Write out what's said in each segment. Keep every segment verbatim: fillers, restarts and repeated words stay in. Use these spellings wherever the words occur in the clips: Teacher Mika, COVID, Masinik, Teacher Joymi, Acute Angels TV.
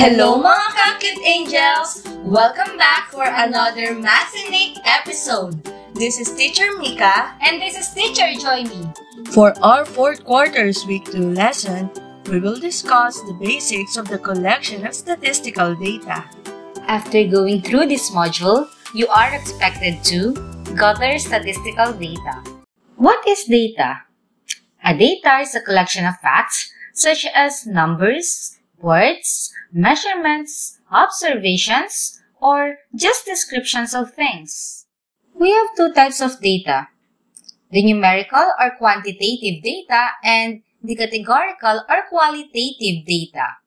Hello mga Acute Angels! Welcome back for another Masinik episode. This is Teacher Mika and this is Teacher Joymi. For our fourth quarter's weekly lesson, we will discuss the basics of the collection of statistical data. After going through this module, you are expected to gather statistical data. What is data? A data is a collection of facts such as numbers, words, measurements, observations, or just descriptions of things. We have two types of data, the numerical or quantitative data and the categorical or qualitative data.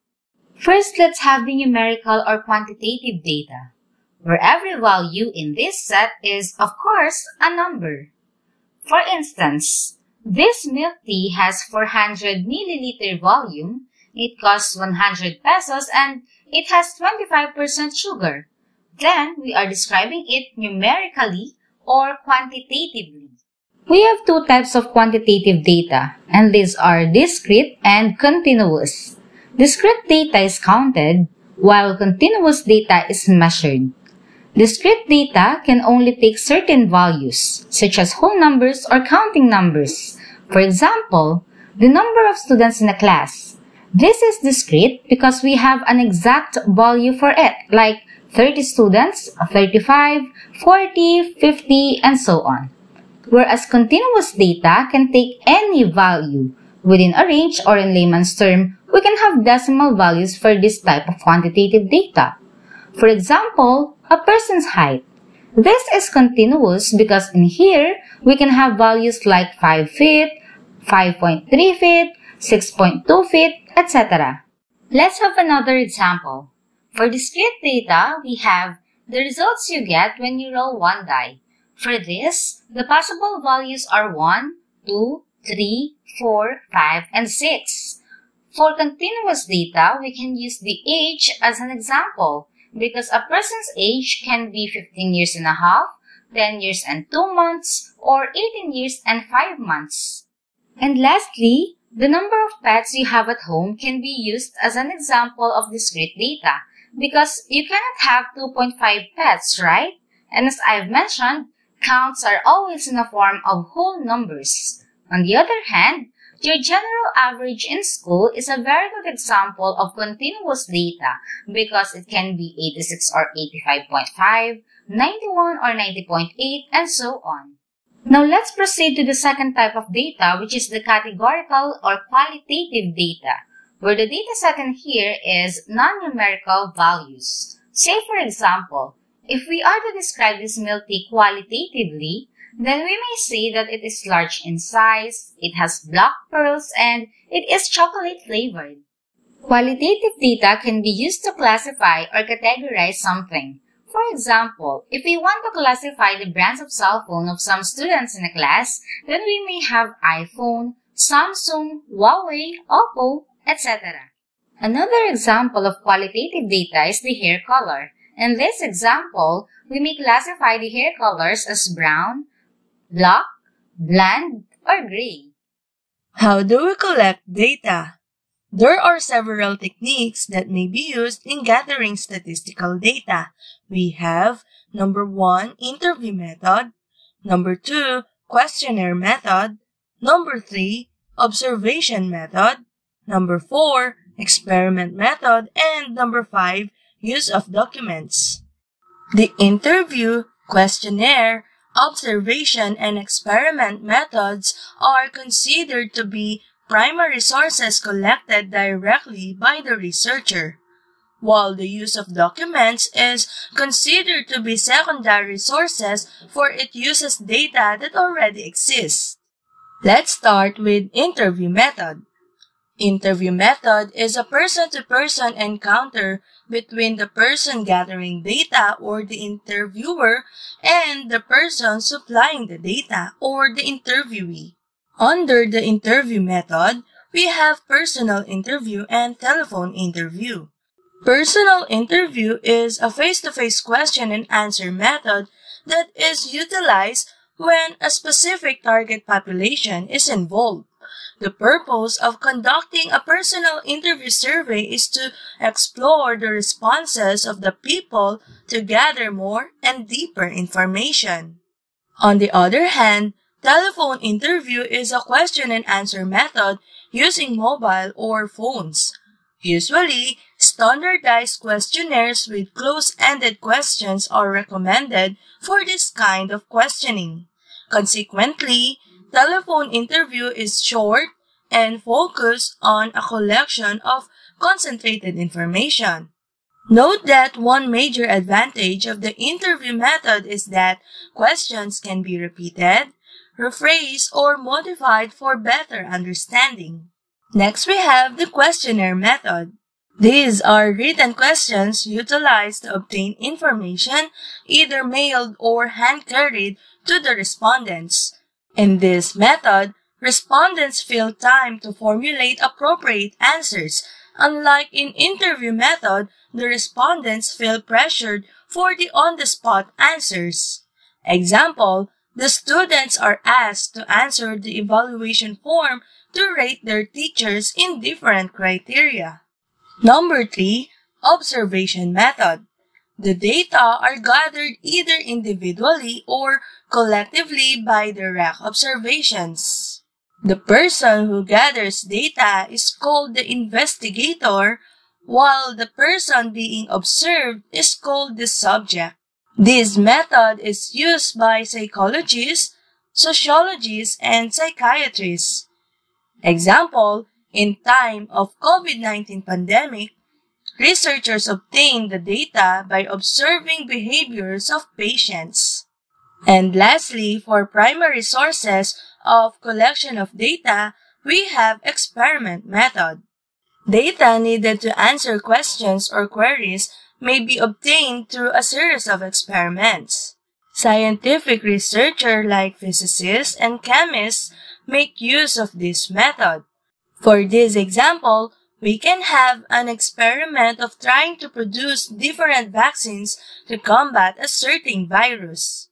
First, let's have the numerical or quantitative data, where every value in this set is, of course, a number. For instance, this milk tea has four hundred milliliter volume. It costs one hundred pesos and it has twenty-five percent sugar. Then, we are describing it numerically or quantitatively. We have two types of quantitative data, and these are discrete and continuous. Discrete data is counted, while continuous data is measured. Discrete data can only take certain values, such as whole numbers or counting numbers. For example, the number of students in a class. This is discrete because we have an exact value for it, like thirty students, thirty-five, forty, fifty, and so on. Whereas continuous data can take any value. Within a range or in layman's term, we can have decimal values for this type of quantitative data. For example, a person's height. This is continuous because in here, we can have values like five feet, five point three feet, six point two feet, et cetera. Let's have another example. For discrete data, we have the results you get when you roll one die. For this, the possible values are one, two, three, four, five, and six. For continuous data, we can use the age as an example because a person's age can be fifteen years and a half, ten years and two months, or eighteen years and five months. And lastly, the number of pets you have at home can be used as an example of discrete data because you cannot have two point five pets, right? And as I've mentioned, counts are always in the form of whole numbers. On the other hand, your general average in school is a very good example of continuous data because it can be eighty-six or eighty-five point five, ninety-one or ninety point eight, and so on. Now, let's proceed to the second type of data, which is the categorical or qualitative data, where the data set in here is non-numerical values. Say, for example, if we are to describe this milk tea qualitatively, then we may say that it is large in size, it has black pearls, and it is chocolate-flavored. Qualitative data can be used to classify or categorize something. For example, if we want to classify the brands of cell phone of some students in a class, then we may have iPhone, Samsung, Huawei, Oppo, et cetera. Another example of qualitative data is the hair color. In this example, we may classify the hair colors as brown, black, blonde, or gray. How do we collect data? There are several techniques that may be used in gathering statistical data. We have number one, interview method, number two, questionnaire method, number three, observation method, number four, experiment method, and number five, use of documents. The interview, questionnaire, observation, and experiment methods are considered to be primary sources collected directly by the researcher, while the use of documents is considered to be secondary sources for it uses data that already exists. Let's start with interview method. Interview method is a person-to-person encounter between the person gathering data or the interviewer and the person supplying the data or the interviewee. Under the interview method, we have personal interview and telephone interview. Personal interview is a face-to-face question and answer method that is utilized when a specific target population is involved, The purpose of conducting a personal interview survey is to explore the responses of the people to gather more and deeper information. On the other hand, telephone interview is a question and answer method using mobile or phones. Usually, standardized questionnaires with close-ended questions are recommended for this kind of questioning. Consequently, telephone interview is short and focused on a collection of concentrated information. Note that one major advantage of the interview method is that questions can be repeated, rephrased, or modified for better understanding. Next, we have the questionnaire method. These are written questions utilized to obtain information either mailed or hand-carried to the respondents. In this method, respondents fill time to formulate appropriate answers. Unlike in interview method, the respondents feel pressured for the on-the-spot answers. Example, the students are asked to answer the evaluation form to rate their teachers in different criteria. Number three, observation method. The data are gathered either individually or collectively by direct observations. The person who gathers data is called the investigator, while the person being observed is called the subject. This method is used by psychologists, sociologists, and psychiatrists. Example, in time of COVID nineteen pandemic, researchers obtained the data by observing behaviors of patients. And lastly, for primary sources of collection of data, we have experiment method. Data needed to answer questions or queries may be obtained through a series of experiments. Scientific researchers like physicists and chemists make use of this method. For this example, we can have an experiment of trying to produce different vaccines to combat a certain virus.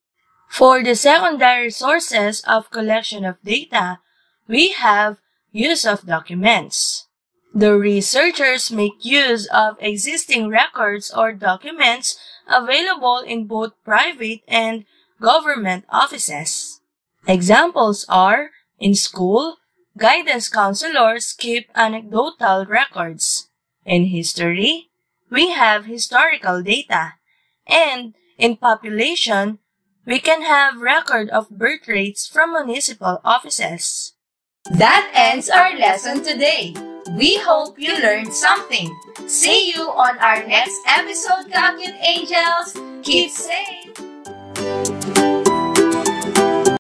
For the secondary sources of collection of data, we have use of documents. The researchers make use of existing records or documents available in both private and government offices. Examples are, in school, guidance counselors keep anecdotal records. In history, we have historical data. And in population, we can have record of birth rates from municipal offices. That ends our lesson today. We hope you learned something. See you on our next episode, Acute Angels. Keep safe!